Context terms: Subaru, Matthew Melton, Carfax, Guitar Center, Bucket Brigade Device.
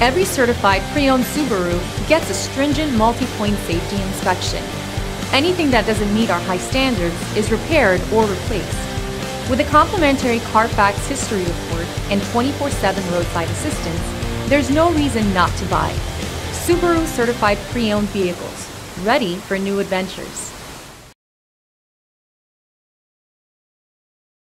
Every certified pre-owned Subaru gets a stringent multi-point safety inspection. Anything that doesn't meet our high standards is repaired or replaced. With a complimentary Carfax history report and 24/7 roadside assistance, there's no reason not to buy Subaru certified pre-owned vehicles, ready for new adventures.